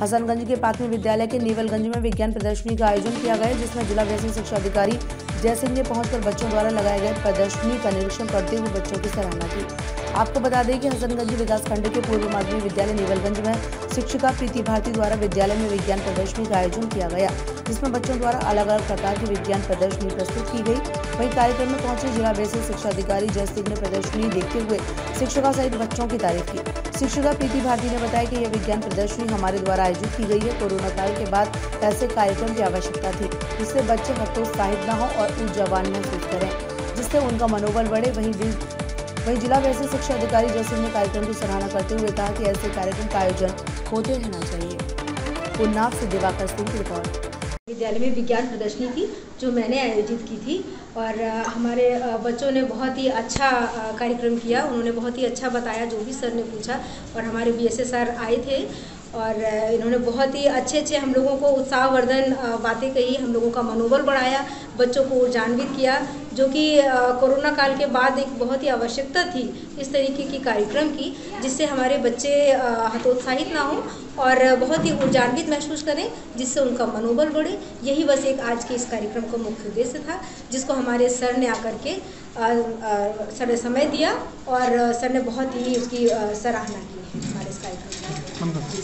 हसनगंज के प्राथमिक विद्यालय के नेवलगंज में विज्ञान प्रदर्शनी का आयोजन किया गया, जिसमें जिला प्राथमिक शिक्षा अधिकारी जय सिंह ने पहुंचकर बच्चों द्वारा लगाए गए प्रदर्शनी का निरीक्षण करते हुए बच्चों की सराहना की। आपको बता दें कि हसनगंज विकासखंड के पूर्व माध्यमिक विद्यालय नेवलगंज में शिक्षिका प्रीति भारती द्वारा विद्यालय में विज्ञान प्रदर्शनी का आयोजन किया गया, जिसमें बच्चों द्वारा अलग अलग प्रकार की विज्ञान प्रदर्शनी प्रस्तुत की गई। वहीं कार्यक्रम में पहुंचे जिला बेसिक शिक्षा अधिकारी जय सिंह ने प्रदर्शनी देखते हुए शिक्षिका सहित बच्चों की तारीफ की। शिक्षिका प्रीति भारती ने बताया कि यह विज्ञान प्रदर्शनी हमारे द्वारा आयोजित की गई है। कोरोना काल के बाद ऐसे कार्यक्रम की आवश्यकता थी, जिससे बच्चे हतोत्साहित न हो और ऊर्जावान महसूस करें, जिससे उनका मनोबल बढ़े। वहीं जिला बेसिक शिक्षा अधिकारी जय सिंह ने कार्यक्रम की सराहना करते हुए कहा कि ऐसे कार्यक्रम का आयोजन होते रहना चाहिए। उन्नाव से दिवाकर सिंह की रिपोर्ट। विद्यालय में विज्ञान प्रदर्शनी थी जो मैंने आयोजित की थी और हमारे बच्चों ने बहुत ही अच्छा कार्यक्रम किया। उन्होंने बहुत ही अच्छा बताया जो भी सर ने पूछा, और हमारे BSS सर आए थे और इन्होंने बहुत ही अच्छे हम लोगों को उत्साहवर्धन बातें कही, हम लोगों का मनोबल बढ़ाया, बच्चों को ऊर्जान्वित किया, जो कि कोरोना काल के बाद एक बहुत ही आवश्यकता थी इस तरीके की कार्यक्रम की, जिससे हमारे बच्चे हतोत्साहित ना हो और बहुत ही ऊर्जान्वित महसूस करें, जिससे उनका मनोबल बढ़े। यही बस एक आज के इस कार्यक्रम का मुख्य उद्देश्य था, जिसको हमारे सर ने आकर के सर ने समय दिया और सर ने बहुत ही उसकी सराहना की हमारे इस कार्यक्रम की।